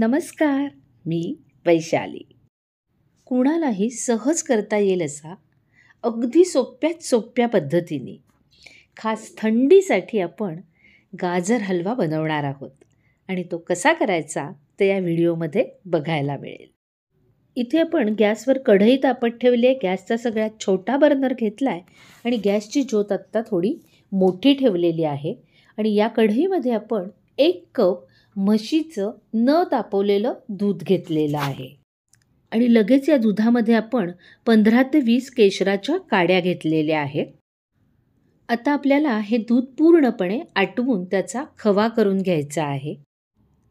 नमस्कार, मी वैशाली। कुणालाही सहज करता येईल असा अगदी सोप्यात सोप्या पद्धतीने खास थंडीसाठी आपण गाजर हलवा बनवणार आहोत आणि तो कसा करायचा ते या व्हिडिओमध्ये बघायला मिळेल। इथे आपण गॅसवर कढई तापत ठेवली आहे, गॅसचा सगळ्यात छोटा बर्नर घेतला आहे आणि गॅसची ज्योत आत्ता थोडी मोठी ठेवलेली आहे। आणि या कढईमध्ये आपण 1 कप म्हशीचं न तापवलेलं दूध घेतलेलं आहे आणि लगेच या दुधामध्ये आपण 15 ते 20 केशराच्या काड्या घेतलेल्या आहेत। आता आपल्याला हे दूध पूर्णपणे आटवून त्याचा खवा करून घ्यायचा आहे।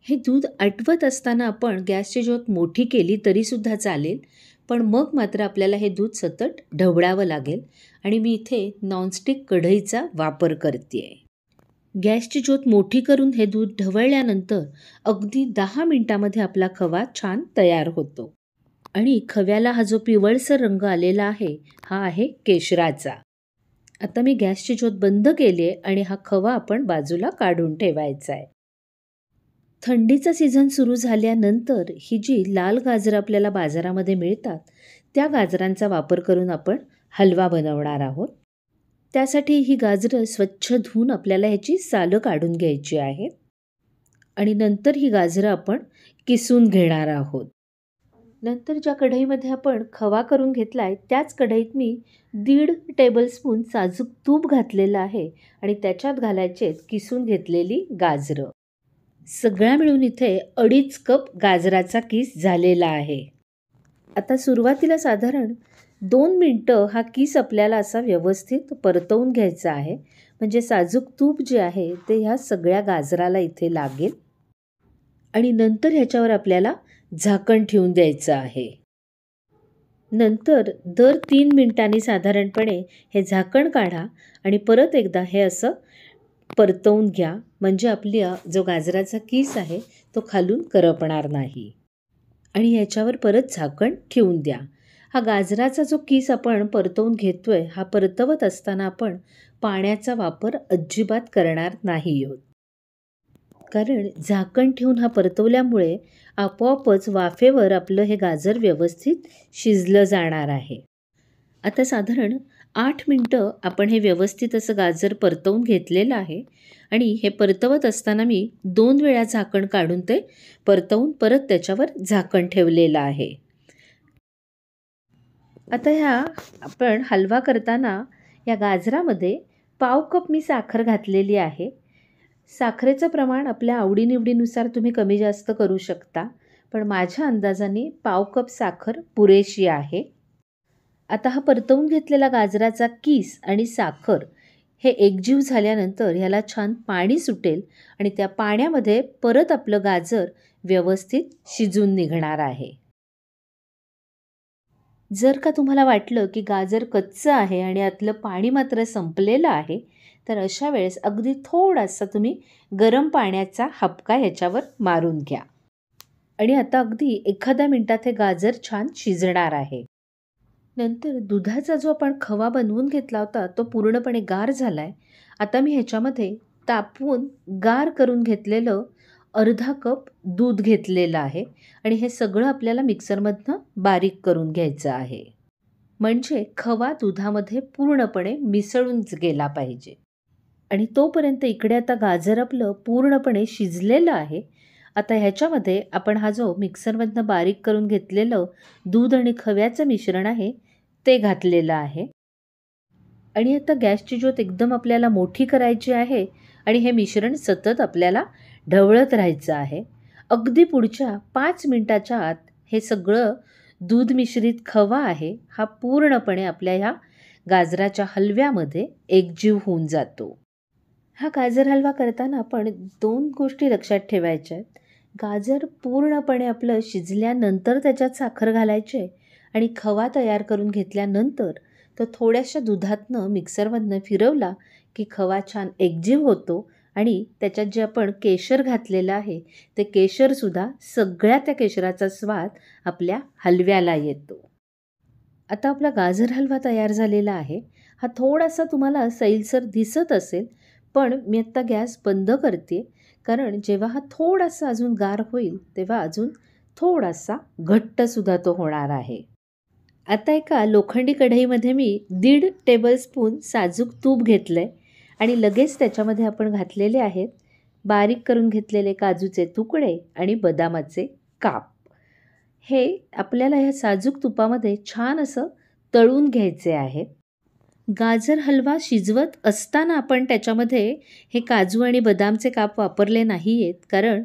हे दूध आटवत असताना आपण गॅसची ज्योत मोठी केली तरीसुद्धा चालेल, पण मग मात्र आपल्याला हे दूध सतत ढवळावं लागेल आणि मी इथे नॉनस्टिक कढईचा वापर करते आहे। गॅसची ज्योत मोठी करून हे दूध ढवळल्यानंतर अगदी 10 मिनिटांमध्ये आपला खवा छान तयार होतो आणि खव्याला हा जो पिवळसर रंग आलेला आहे हा आहे केशराचा। आता मी गॅसची ज्योत बंद केली आहे आणि हा खवा आपण बाजूला काढून ठेवायचा आहे। थंडीचा सीझन सुरू झाल्यानंतर ही जी लाल गाजरं आपल्याला बाजारामध्ये मिळतात त्या गाजरांचा वापर करून आपण हलवा बनवणार आहोत। त्यासाठी ही गाजरं स्वच्छ धुवून आपल्याला ह्याची सालं काढून घ्यायची आहेत आणि नंतर ही गाजरं आपण किसून घेणार आहोत। नंतर ज्या कढईमध्ये आपण खवा करून घेतला आहे त्याच कढईत मी 1.5 टेबलस्पून साजूक तूप घातलेलं आहे आणि त्याच्यात घालायचे किसून घेतलेली गाजरं। सगळ्या मिळून इथे 2.5 कप गाजराचा किस झालेला आहे। आता सुरुवातीला साधारण 2 मिनटं हा किस आपल्याला असा व्यवस्थित परतवून घ्यायचा आहे, म्हणजे साजूक तूप जे आहे ते ह्या सगळ्या गाजराला इथे लागेल आणि नंतर ह्याच्यावर आपल्याला झाकण ठेवून द्यायचं आहे। नंतर दर 3 मिनिटांनी साधारणपणे हे झाकण काढा आणि परत एकदा हे असं परतवून घ्या, म्हणजे आपली जो गाजराचा किस आहे तो खालून करपणार नाही आणि ह्याच्यावर परत झाकण ठेवून द्या। हा गाजराचा जो किस आपण परतवून घेतोय हा परतवत असताना आपण पाण्याचा वापर अजिबात करणार नाही आहोत, कारण झाकण ठेवून हा परतवल्यामुळे आपोआपच वाफेवर आपलं हे गाजर व्यवस्थित शिजलं जाणार आहे। आता साधारण 8 मिनटं आपण हे व्यवस्थित असं गाजर परतवून घेतलेलं आहे आणि हे परतवत असताना मी 2 वेळा झाकण काढून ते परतवून परत त्याच्यावर झाकण ठेवलेलं आहे। आता ह्या आपण हलवा करताना या गाजरामध्ये ½ कप मी साखर घातलेली आहे। साखरेचं प्रमाण आपल्या आवडीनिवडीनुसार तुम्ही कमी जास्त करू शकता, पण माझ्या अंदाजाने ½ कप साखर पुरेशी आहे। आता हा परतवून घेतलेला गाजराचा किस आणि साखर हे एकजीव झाल्यानंतर ह्याला छान पाणी सुटेल आणि त्या पाण्यामध्ये परत आपलं गाजर व्यवस्थित शिजून निघणार आहे। जर का तुम्हाला वाटलं की गाजर कच्चं आहे आणि आतलं पाणी मात्र संपलेलं आहे तर अशा वेळेस अगदी थोडासा तुम्ही गरम पाण्याचा हपका ह्याच्यावर मारून घ्या आणि आता अगदी 1-2 मिनिटात हे गाजर छान शिजणार आहे। नंतर दुधाचा जो आपण खवा बनवून घेतला होता तो पूर्णपणे गार झाला आहे। आता मी ह्याच्यामध्ये तापवून गार करून घेतलेलं 1/2 कप दूध घेतलेलं आहे आणि हे सगळं आपल्याला मिक्सरमधनं बारीक करून घ्यायचं आहे, म्हणजे खवा दुधामध्ये पूर्णपणे मिसळून गेला पाहिजे। आणि तोपर्यंत इकडे आता गाजर आपलं पूर्णपणे शिजलेलं आहे। आता ह्याच्यामध्ये आपण हा जो मिक्सरमधनं बारीक करून घेतलेलं दूध आणि खव्याचं मिश्रण आहे ते घातलेलं आहे आणि आता गॅसची ज्योत एकदम आपल्याला मोठी करायची आहे आणि हे मिश्रण सतत आपल्याला ढवळत राहायचं आहे। अगदी पुढच्या 5 मिनिटाच्या आत हे सगळं दूध मिश्रित खवा आहे हा पूर्णपणे आपल्या ह्या गाजराच्या हलव्यामध्ये एकजीव होऊन जातो। हा गाजर हलवा करताना आपण 2 गोष्टी लक्षात ठेवायच्या आहेत। गाजर पूर्णपणे आपलं शिजल्यानंतर त्याच्यात साखर घालायचे आणि खवा तयार करून घेतल्यानंतर तो थोड्याशा दुधातनं मिक्सरमधनं फिरवला की खवा छान एकजीव होतो आणि त्याच्यात जे आपण केशर घातलेलं आहे ते केशरसुद्धा सगळ्या त्या केशराचा स्वाद आपल्या हलव्याला येतो। आता आपला गाजर हलवा तयार झालेला आहे। हा थोडासा तुम्हाला सैलसर दिसत असेल, पण मी आत्ता गॅस बंद करते कारण जेव्हा हा थोडासा अजून गार होईल तेव्हा अजून थोडासा घट्टसुद्धा तो होणार आहे। आता एका लोखंडी कढईमध्ये मी 1.5 टेबलस्पून साजूक तूप घेतलं आहे आणि लगेच त्याच्यामध्ये आपण घातलेले आहेत बारीक करून घेतलेले काजूचे तुकडे आणि बदामाचे काप। हे आपल्याला ह्या साजूक तुपामध्ये छान असं तळून घ्यायचे आहे। गाजर हलवा शिजवत असताना आपण त्याच्यामध्ये हे काजू आणि बदामचे काप वापरले नाही आहेत कारण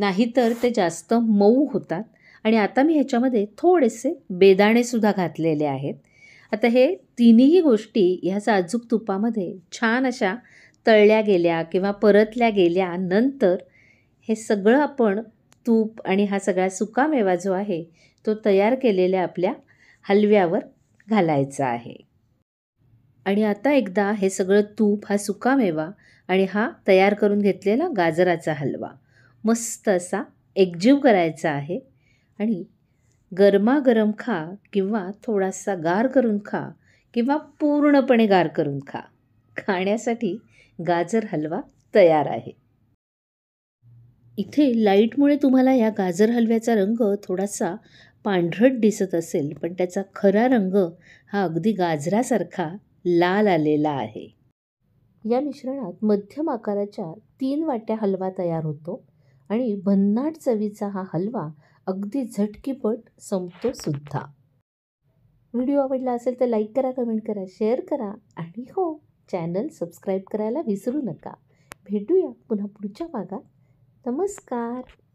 नाहीतर ते जास्त मऊ होतात। आणि आता मी ह्याच्यामध्ये थोडेसे बेदाणेसुद्धा घातलेले आहेत। आता हे तिन्ही गोष्टी ह्या साजूक तुपामध्ये छान अशा तळल्या गेल्या किंवा परतल्या गेल्यानंतर हे सगळं आपण तूप आणि हा सगळा सुकामेवा जो आहे तो तयार केलेल्या आपल्या हलव्यावर घालायचा आहे। आणि आता एकदा हे सगळं तूप हा सुकामेवा आणि हा तयार करून घेतलेला गाजराचा हलवा मस्त असा एकजीव करायचा आहे आणि गरमागरम खा किंवा थोडासा गार करून खा किंवा पूर्णपणे गार करून खा। खाण्यासाठी गाजर हलवा तयार आहे। इथे लाईटमुळे तुम्हाला या गाजर हलव्याचा रंग थोडासा पांढरट दिसत असेल पण त्याचा खरा रंग हा अगदी गाजरासारखा लाल आलेला आहे। या मिश्रणात मध्यम आकाराच्या 3 वाट्या हलवा तयार होतो आणि भन्नाट चवीचा हा हलवा अगदी झटकीपट संपतो सुद्धा। व्हिडिओ आवडला असेल तर लाईक करा, कमेंट करा, शेअर करा आणि हो, चॅनल सबस्क्राईब करायला विसरू नका। भेटूया पुन्हा पुढच्या भागात। नमस्कार।